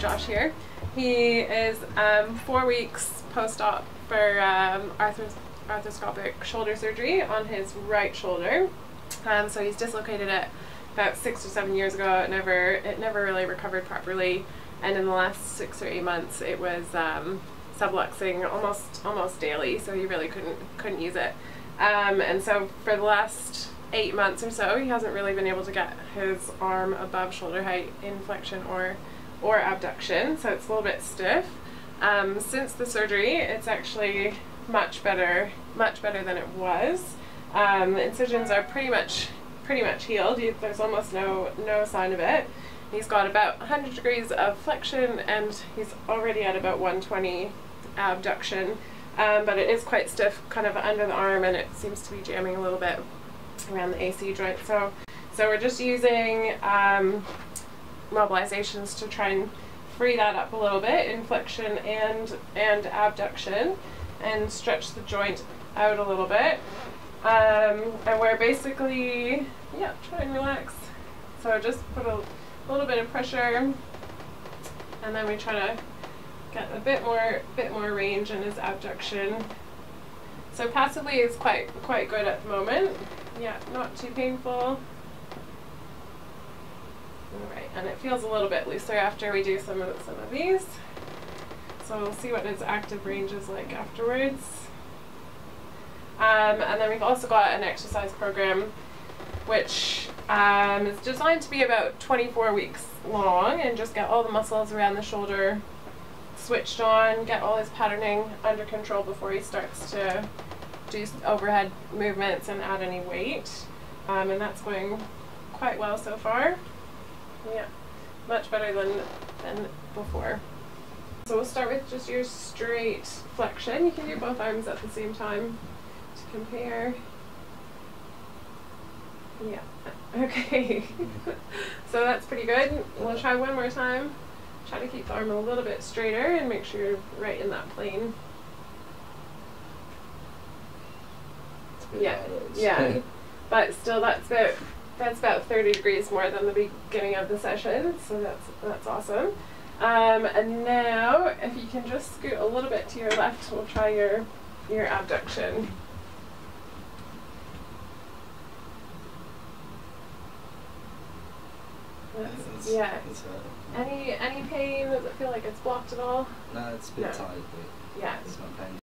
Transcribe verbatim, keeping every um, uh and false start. got Josh here. He is um, four weeks post-op for um, arthros arthroscopic shoulder surgery on his right shoulder. Um, so he's dislocated it about six or seven years ago. It never, it never really recovered properly, and in the last six or eight months, it was um, subluxing almost almost daily. So he really couldn't couldn't use it. Um, and so for the last eight months or so, he hasn't really been able to get his arm above shoulder height in flexion or or abduction, so it's a little bit stiff. Um, since the surgery, it's actually much better, much better than it was. Um, the incisions are pretty much, pretty much healed. He, there's almost no, no sign of it. He's got about one hundred degrees of flexion, and he's already at about one twenty abduction. Um, but it is quite stiff, kind of under the arm, and it seems to be jamming a little bit around the A C joint. So, so we're just using um, mobilizations to try and free that up a little bit in flexion and and abduction, and stretch the joint out a little bit. Um, and we're basically, yeah, try and relax. So just put a little bit of pressure, and then we try to get a bit more bit more range in his abduction. So passively it's quite quite good at the moment. Yeah, not too painful. Alright, and it feels a little bit looser after we do some of some of these. So we'll see what its active range is like afterwards. Um, and then we've also got an exercise program which um, is designed to be about twenty-four weeks long, and just get all the muscles around the shoulder switched on, get all his patterning under control before he starts to do overhead movements and add any weight. Um, and that's going quite well so far. Yeah, much better than, than before. So we'll start with just your straight flexion. You can do both arms at the same time to compare. Yeah, okay. So that's pretty good. We'll try one more time. Try to keep the arm a little bit straighter and make sure you're right in that plane. Yeah, yeah. But still, that's about that's about thirty degrees more than the beginning of the session, so that's that's awesome. Um, and now, if you can just scoot a little bit to your left, we'll try your your abduction. That's, yeah. That's right. Any any pain? Does it feel like it's blocked at all? No, it's a bit no. tight, but yeah, it's not painful.